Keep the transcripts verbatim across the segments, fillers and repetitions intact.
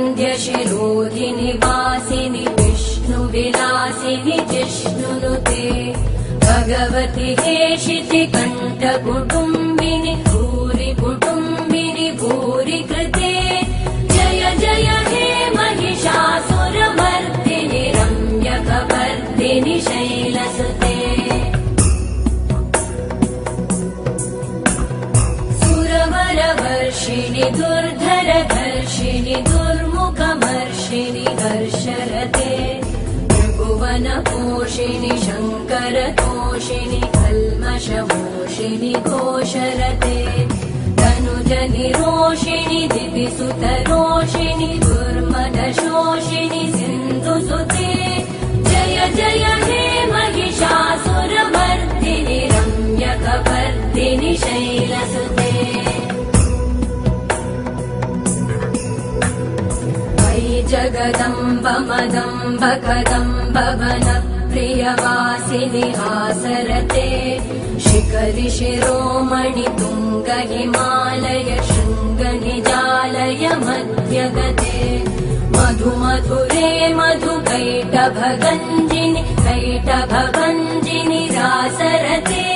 वन्द्यशिरोधिनि वासिनि विष्णु विलासिनि जिष्णुनुते भगवति हेशिति कंठ कुटुम्बिनि भूरि कुटुम्बिनि भूरि कृते जय जय हे महिषासुरमर्दिनि रम्यकवर्दिनि शैलसुते वर्षिणि दुर्धर धर्षिणि दुर्मुखमर्षिणि हर्षरते त्रिभुवन पोषिणि शंकर तोषिणि कल्मषमोषिणि घोषरते धनुजनिरोषिणि दिविसुतरोषिणि दुर्मदशोषिणि सिन्धुसुते जय जय हे महिषासुरमर्दिनि रम्यकवर्दिनि शैलसुते जगदम्ब मदम्ब कदम्ब वन प्रियवासिनि आसरते शिखरि शिरोमणि तुङ्ग हिमालय शृङ्ग निजालय मध्यगते मधु मधुरे मधु कैटभगञ्जिनि कैटभगञ्जिनि रासरते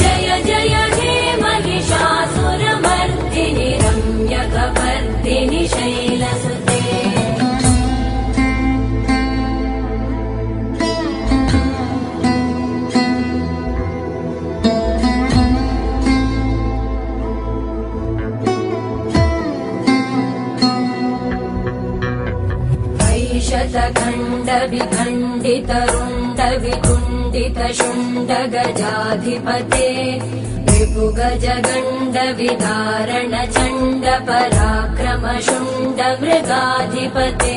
जय जय हे महिषासुरमर्दिनि रम्यकवर्दिनि शैलसुते खण्ड विखण्डित रुण्ड विकुण्डित शुण्ड गजाधिपते त्रिभुगज गण्ड विदारण चण्ड पराक्रम शुण्ड मृगाधिपते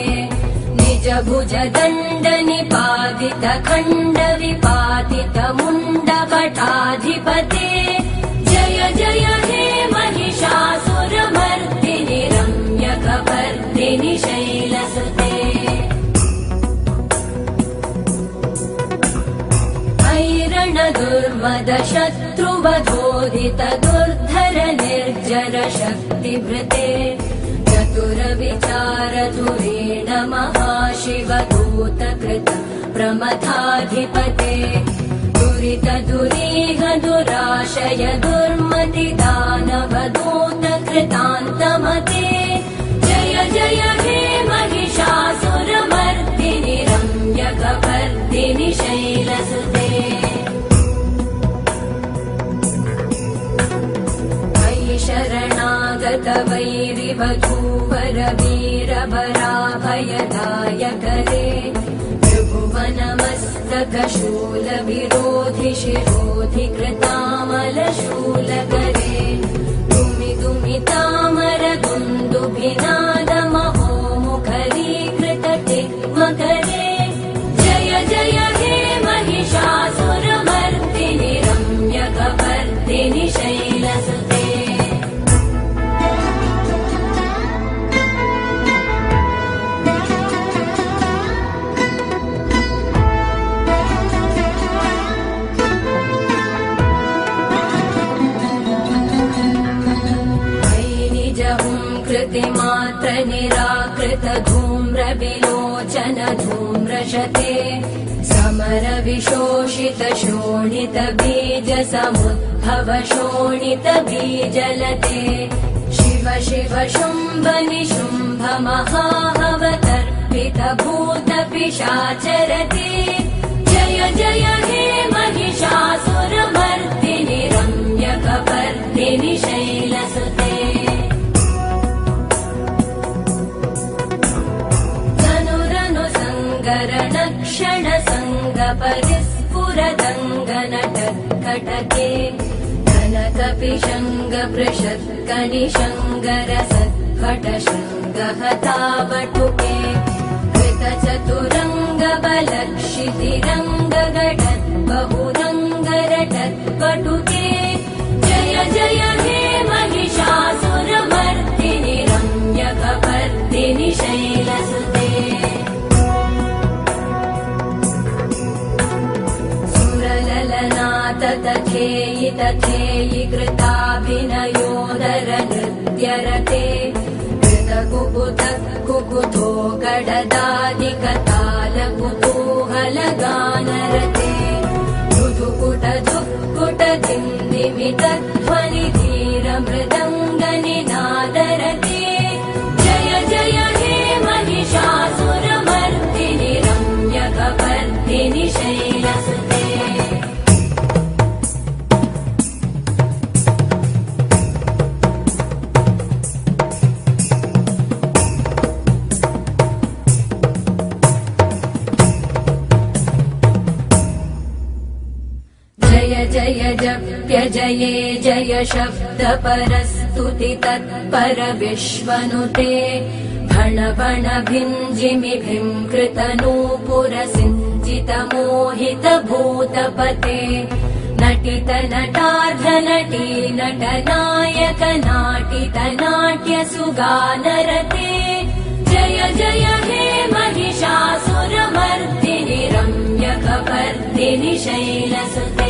निज भुज दण्ड निपादित खण्ड विपादित मुण्ड पटाधिपते जय जय हे महिषासुरमर्दिनि रम्यकवर्दिनि शैलसुते दुर्मद शत्रुवधोदित दुर्धर निर्जर शक्तिभृते चतुर विचार धुरेण महाशिव दूत कृत प्रमथाधिपते दुरित दुरीह दुराशय दुर्मति दानव दूत कृतान्तमते जय जय हे महिषासुरमर्दिनि रम्यकवर्दिनि शैलसुते शरणागत वैरिवधूवर वीरभराभयदायकरे त्रिभुवनमस्तक शूल विरोधि शिरोधि कृतामल शूलकरे दुमि दुमि तामर दुन्दुभिनाद महो मुखरीकृत तिग्मकरे जय जय हे महिषासुरमर्दिनि रम्यकवर्दिनि शैलसुते मात्र निराकृत धूम्र विलोचन धूम्रशते समर विशोषित शोणित बीज समुद्भव शोणित बीजलते शिव शिव शुम्भ निशुम्भ महाहव तर्पित भूत पिशाचरते जय जय हे महिषासुरमर्दिनि रम्यकवर्दिनि शैलसुते क्षण संग परिस्फुरदङ्गनटत्कटके कनकपिशङ्ग पृषत्कनिशङ्गर सत्कटशङ्ग हतावटुके कृतचतुरङ्ग बलक्षितिरङ्ग घटत् बहुरङ्गरटत्कटुके जय जय हे महिषासुरमर्दिनि रम्यकवर्दिनि शैलसुते तथेयि तथेयि कृताभिनयोदर नृत्यरते कृतकुकुतकुकु षडदादिकतालकुतूहलगानरते मृदङ्गनिनादरते जय जय हे महिषासुरमर्दिनि रम्य कपर्दिनि शैलसुते। जय जप्य जये जय शब्द परस्तुति तत्पर विश्वनुते भण भण भिञ्जिमि भिं कृतनूपुर सिञ्जित मोहित भूतपते नटित नटार्ध नटी नट नायक नाटित नाट्य सुगानरते जय जय हे महिषासुरमर्दिनि रम्य कपर्दिनि शैलसुते।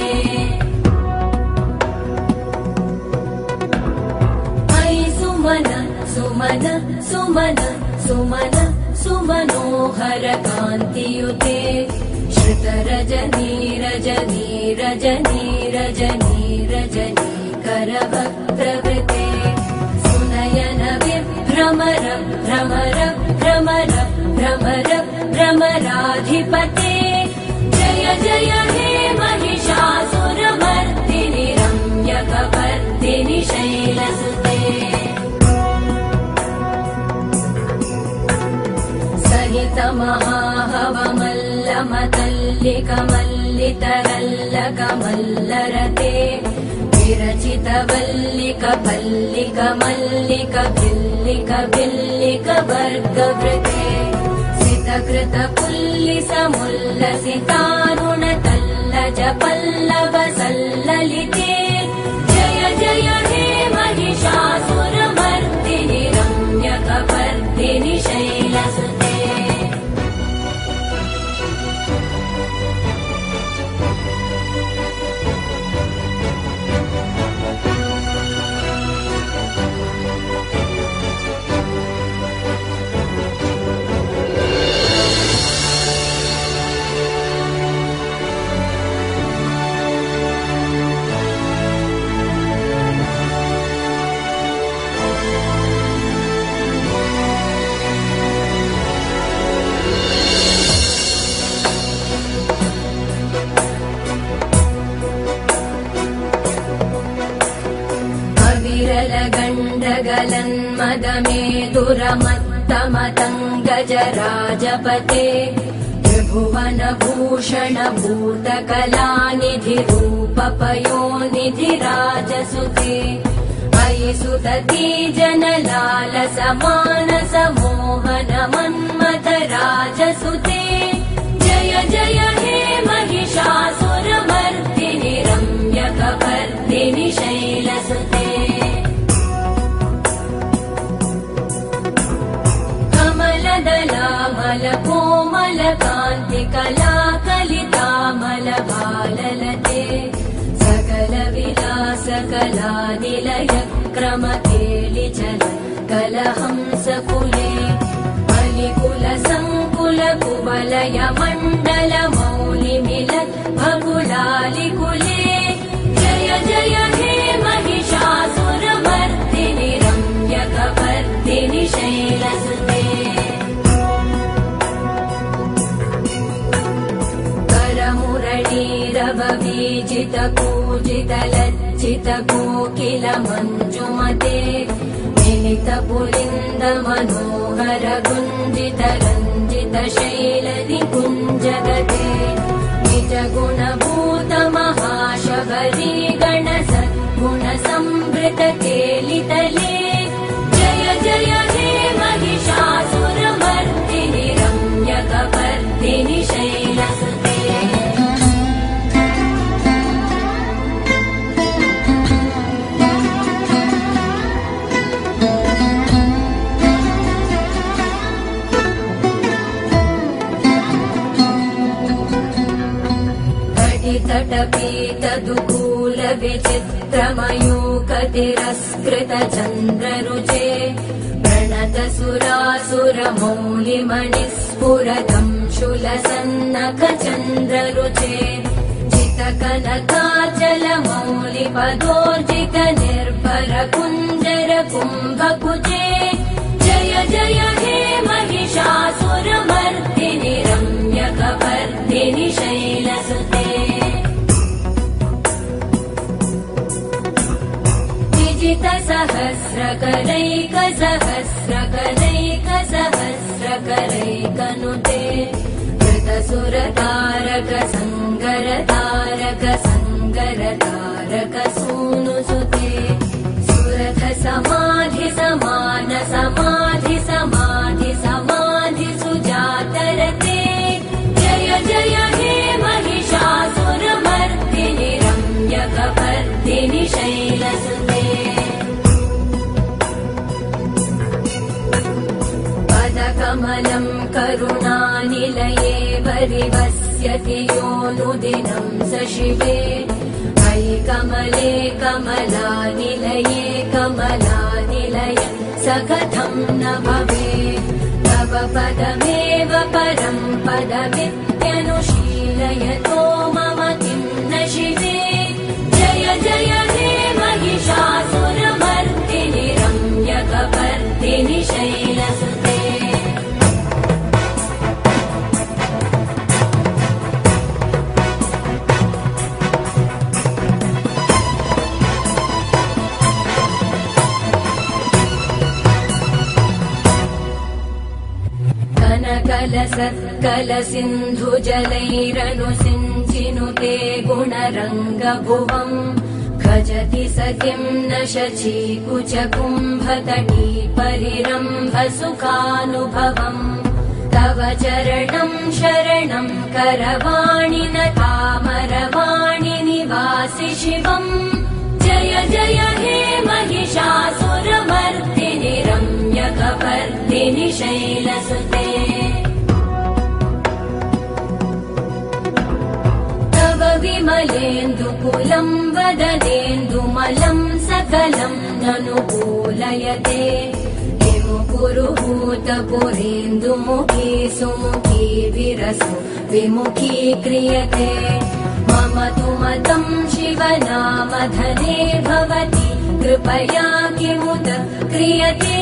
सुमन सुमन सुमन सुमनोहर कान्तियुते श्रुत रजनी रजनी रजनी रजनी रजनी करवक्त्रवृते सुनयन विभ्रमर भ्रमर भ्रमर भ्रमर भ्रमराधिपते जय जय हे महिषासुरमर्दिनि रम्य कपर्दिनि शैलसुते। महाहवमल्लमतल्लिकमल्लितरल्लकमल्लरते विरचितवल्लिकपल्लिकमल्लिकभिल्लिकभिल्लिकवर्गवृते सितकृतपुल्लिसमुल्लसितारुणतल्लजपल्लवसल्ललिते जय जय हे महिषासुरमर्दिनि रम्य कपर्दिनि शैलसुते। दुरमत्तमतङ्गजराजपते त्रिभुवन भूषण भूतकलानिधिरूपपयोनिधिराजसुते अयि सुतती जनलाल समानस मोहन मन्मथ राजसुते जय जय हे महिषासुरमर्दिनि रम्य कपर्दिनि शैलसुते। मल कोमल कांति कला कलिता मल बाललते सकल विलास कला निलय क्रम केलि चल कलहंस कुले मलिकुल संकुल कुबलय मंडल मौलि मिल भगुलालि कुले जय जय हे महिषासुरमर्दिनि रम्य कपर्दिनि शैलसुते। रवबीजित पूजित लज्जित कोकिल मञ्जुमते मिलित पुलिन्द मनोहर गुञ्जित रञ्जित शैल निकुञ्जगते निज गुणभूत महाशबरी गण सद्गुण संवृत केलितले जय जय हे महिषासुरमर्दिनि रम्य कपर्दिनि शैलसुते। तटपीत दुकूल विचित्रमयूख तिरस्कृत चन्द्ररुचे प्रण सुरासुरमौलिमणिस्फुरदं शूलसन्नखचन्द्ररुचे जितकनकाचलमौलिपदोर्जितनिर्भरकुञ्जरकुम्भकुजे। जय जय हे महिषासुरमर्दिनि रम्यकवर्दिनि शैलसुते। सहस्रकरैक सहस्रकरैक सहस्रकरैकनुते। कृतसुरतारक सङ्गरतारक सङ्गरतारक सूनुसुते। सुरथ समाधि समान समाधि समाधि समाधि सुजातरते। जय जय हे महिषासुरमर्दिनि रम्यकवर्दिनि शैलसुते। कमलं करुणानिलये परिवस्यति योनुदिनं स शिवे। मयि कमले कमलानिलये कमलानिलयं सखतं न भवेत्। तव पदमेव परं पदमित्यनुशीलयतो मम किं न शिवे। जय जय हे महिषासुरमर्दिनि रम्यकवर्दिनि शैलसुते। कलसत्कलसिन्धुजलैरनुसिञ्चिनुते गुणरङ्गभुवं। खजति सतिं न शचीकुचकुम्भतटी परिरम्भसुखानुभवम्। तव चरणं शरणं करवाणि नतामरवाणि निवासि शिवम्। जय जय हे महिषासुरमर्दिनि रम्यकवर्दिनि शैलसुते। विमलेन्दुकुलं वदनेन्दुमलं सकलं ननुकूलयते। हिमुकुरुभूतपुरेन्दुमुखी सुमुखी विरसु विमुखी क्रियते। मम तु मतं शिवनामधने भवति कृपया किमुत क्रियते।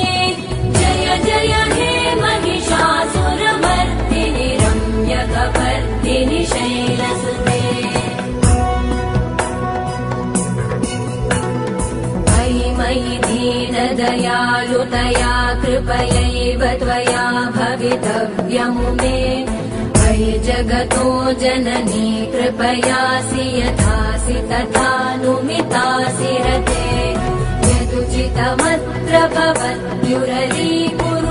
जय जय हे महिषासुरमर्दिनि रम्यकवर्दिनि शैलसुते। मयि दीनदयालुतया कृपयैव त्वया भवितव्यमु मे। मयि जगतो जननी कृपयासि यथासि तथानुमितासि रते। यदुचितमत्र भवद्युरलीकुरु